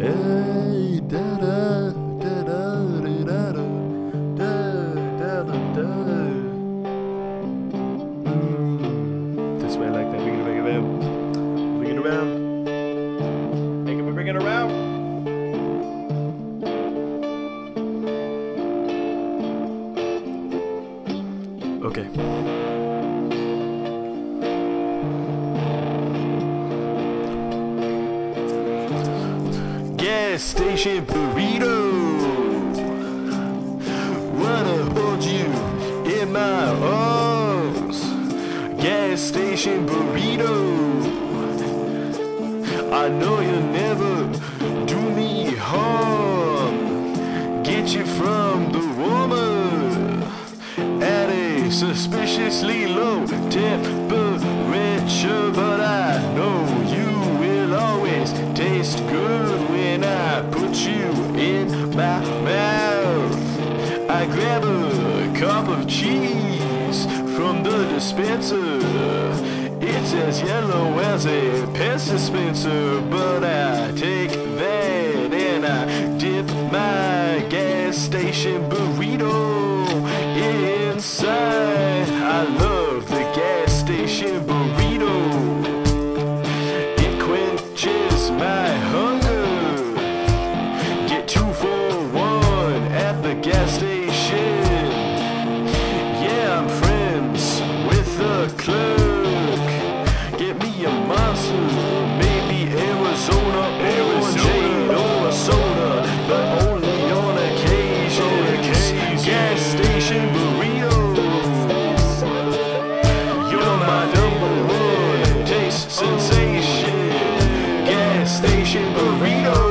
This way, like that. Bring it around. Make it, bring it around. Okay. Gas station burrito. Wanna hold you in my arms. Gas station burrito. I know you'll never do me harm. Get you from the warmer at a suspiciously low temperature, but I know you will always taste good when I put you in my mouth. I grab a cup of cheese from the dispenser. It's as yellow as a piss dispenser, but I take that and I dip my gas station burrito inside. I love the gas station burrito. It quenches my hunger. Get 2 for 1 at the gas station. Yeah, I'm friends with the clerk. Get me a monster, maybe Arizona or a soda, but only on occasions. Gas station burrito. Sensation, gas station burrito.